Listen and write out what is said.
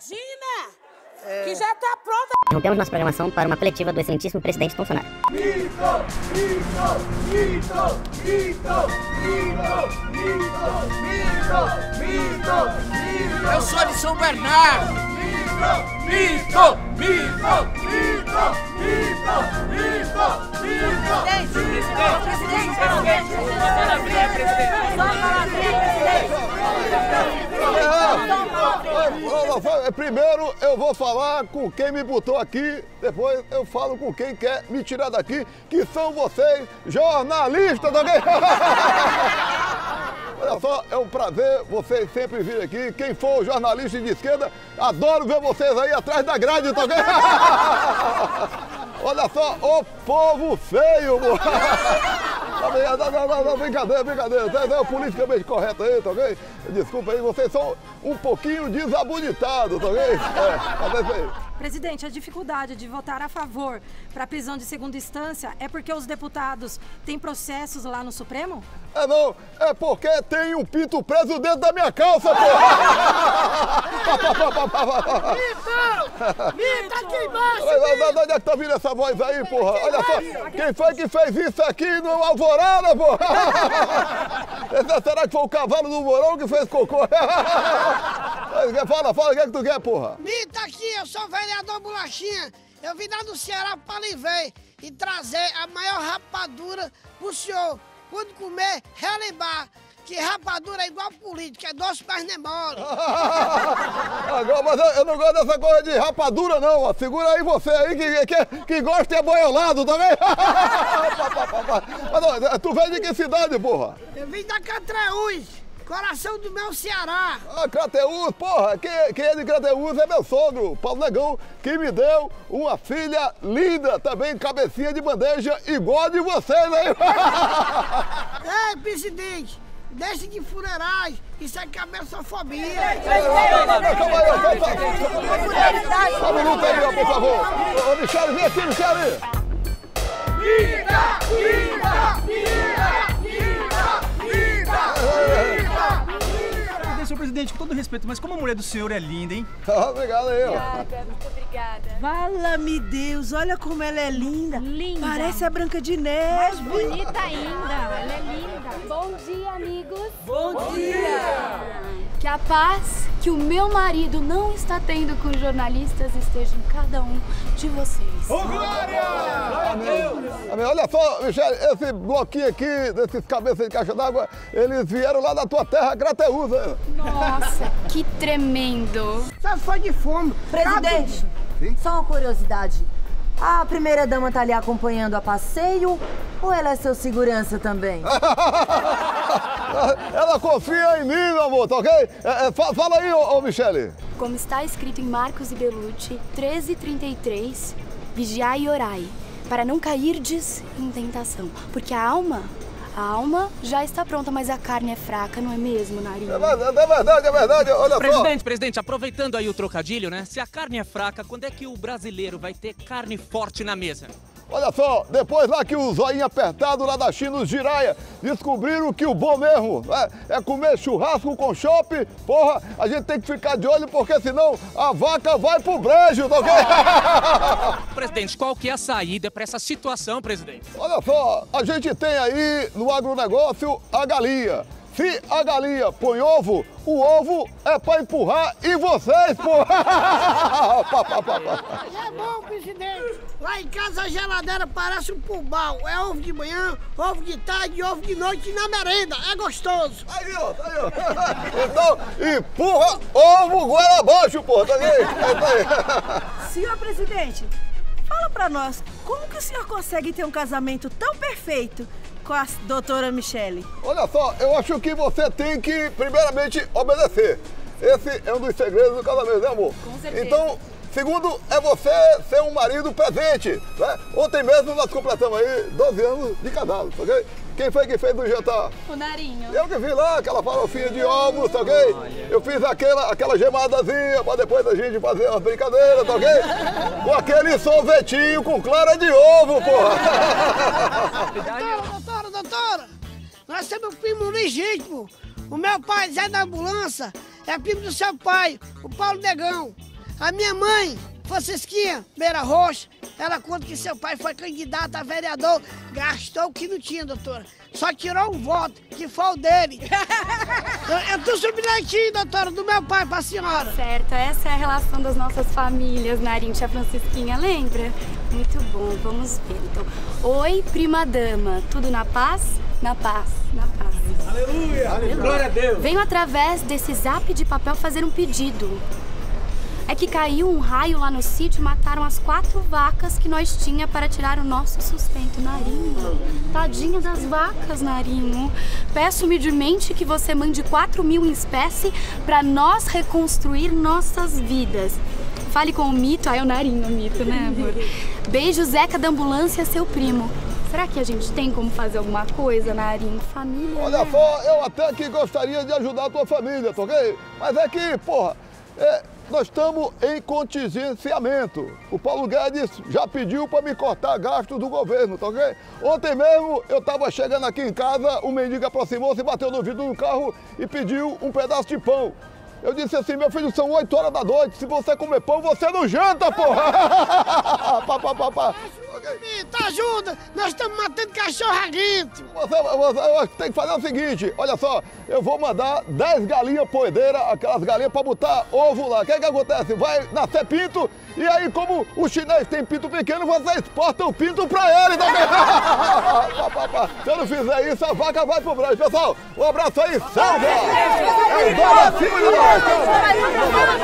Gradina, que já tá pronta. Rompemos nossa programação para uma coletiva do excelentíssimo presidente Bolsonaro. Eu sou de São Bernardo. Primeiro eu vou falar com quem me botou aqui, depois eu falo com quem quer me tirar daqui, que são vocês, jornalistas também. Olha só, é um prazer vocês sempre virem aqui. Quem for jornalista de esquerda, adoro ver vocês aí atrás da grade também. Olha só, o povo feio, Não, brincadeira, Vocês é politicamente correto aí, tá ok? Desculpa aí, vocês são um pouquinho desabonitados, tá ok? Presidente, a dificuldade de votar a favor para a prisão de segunda instância é porque os deputados têm processos lá no Supremo? É não, é porque tem um pinto preso dentro da minha calça, porra! Pinto! Tá aqui embaixo! Onde é que tá vindo essa voz aí, porra? Olha só, quem foi que fez isso aqui no Alvorada, porra? Será que foi o cavalo do Morão que fez cocô? Fala, o que é que tu quer, porra? Mita aqui, eu sou vereador Bolachinha. Eu vim lá do Ceará pra lhe ver e trazer a maior rapadura pro senhor. Quando comer, relembrar que rapadura é igual política, é doce, mas não é mole. Agora, mas eu não gosto dessa coisa de rapadura, não. Ó. Segura aí você aí, que gosta é boiolado também. Mas, tu vem de que cidade, porra? Eu vim da Catraúzi. Coração do meu Ceará! Ah, Crateús, porra! Quem é de Crateús é meu sogro, Paulo Negão, que me deu uma filha linda, também cabecinha de bandeja, igual a de vocês aí! Ei, presidente! Deixe de fuleiragem, isso é cabeçofobia! Só um minuto aí, por favor! Ô, Michele, vem aqui, Michele! Senhor presidente, com todo respeito, mas como a mulher do senhor é linda, hein? Obrigado aí, ó. Obrigada, muito obrigada. Fala-me Deus, olha como ela é linda. Linda. Parece a Branca de Neve. Mais bonita ainda, ela é linda. Bom dia, amigos. Bom dia. Que a paz que o meu marido não está tendo com os jornalistas esteja em cada um de vocês. Ô, glória! Amém. Olha só, Michele, esse bloquinho aqui, desses cabeças de caixa d'água, eles vieram lá da tua terra, Crateús. Nossa, que tremendo. Tá só de fome. Presidente, só uma curiosidade. A primeira-dama tá ali acompanhando a passeio ou ela é seu segurança também? Ela confia em mim, meu amor, tá ok? Fala aí, ô Michele. Como está escrito em Marcos e Bellucci, 13:33, vigiai e orai, para não cairdes em tentação, porque a alma já está pronta, mas a carne é fraca, não é mesmo, Narinho? É verdade, olha só. Presidente, aproveitando aí o trocadilho, né? Se a carne é fraca, quando é que o brasileiro vai ter carne forte na mesa? Olha só, depois lá que o zoinho apertado lá da China, os Jiraya, descobriram que o bom mesmo é comer churrasco com chopp, porra, a gente tem que ficar de olho porque senão a vaca vai pro brejo, tá ok? Presidente, qual que é a saída pra essa situação, presidente? Olha só, a gente tem aí no agronegócio a galinha. Se a galinha põe ovo, o ovo é pra empurrar e vocês, porra! É bom, presidente. Lá em casa a geladeira parece um pulbal. É ovo de manhã, ovo de tarde, ovo de noite e na merenda. É gostoso. Aí, ó. Então, empurra ovo goela abaixo, porra. Tá aí. Senhor presidente, fala pra nós, como que o senhor consegue ter um casamento tão perfeito? Com a doutora Michele. Olha só, eu acho que você tem que, primeiramente, obedecer. Esse é um dos segredos do casamento, né, amor? Com certeza. Então, segundo, é você ser um marido presente, né? Ontem mesmo nós completamos aí 12 anos de casado, ok? Quem foi que fez o jantar? O Narinho. Eu que vi lá aquela farofinha de ovos, tá ok? Olha. Eu fiz aquela gemadazinha pra depois a gente fazer umas brincadeiras, tá ok? Com aquele sorvetinho com clara de ovo, porra! Doutora, nós temos um primo legítimo. O meu pai, Zeca da Ambulância, é primo do seu pai, o Paulo Negão. A minha mãe, Francisquinha, Beira Roxa, ela conta que seu pai foi candidato a vereador, gastou o que não tinha, doutora. Só tirou um voto, que foi o dele. Eu tô subindo aqui, doutora, do meu pai pra senhora. Certo, essa é a relação das nossas famílias, Narincha, Francisquinha, lembra? Muito bom, vamos ver, então. Oi, prima-dama, tudo na paz? Na paz, na paz. Aleluia, aleluia, glória a Deus. Venho através desse zap de papel fazer um pedido. É que caiu um raio lá no sítio e mataram as 4 vacas que nós tinha para tirar o nosso sustento, Narinho. Tadinha das vacas, Narinho. Peço humildemente que você mande 4.000 em espécie para nós reconstruir nossas vidas. Fale com o Mito, aí é o Narinho, o Mito, né, amor? Beijo, Zeca da Ambulância, seu primo. Será que a gente tem como fazer alguma coisa, Narinho? Família, olha, né? Só, eu até que gostaria de ajudar a tua família, tá ok? Mas é que, porra, nós estamos em contingenciamento. O Paulo Guedes já pediu para me cortar gastos do governo, tá ok? Ontem mesmo eu estava chegando aqui em casa, um mendigo aproximou-se, bateu no vidro do carro e pediu um pedaço de pão. Eu disse assim, meu filho, são 8 horas da noite, se você comer pão, você não janta, porra! Pá. Ajuda! Nós estamos matando cachorro a grito! Você tem que fazer o seguinte, olha só, eu vou mandar 10 galinhas poedeiras, aquelas galinhas para botar ovo lá. O que é que acontece? Vai nascer pinto, e aí como o chinês tem pinto pequeno, você exporta o pinto para ele também! Se eu não fizer isso, a vaca vai pro brejo. Pessoal, um abraço aí, salve! É o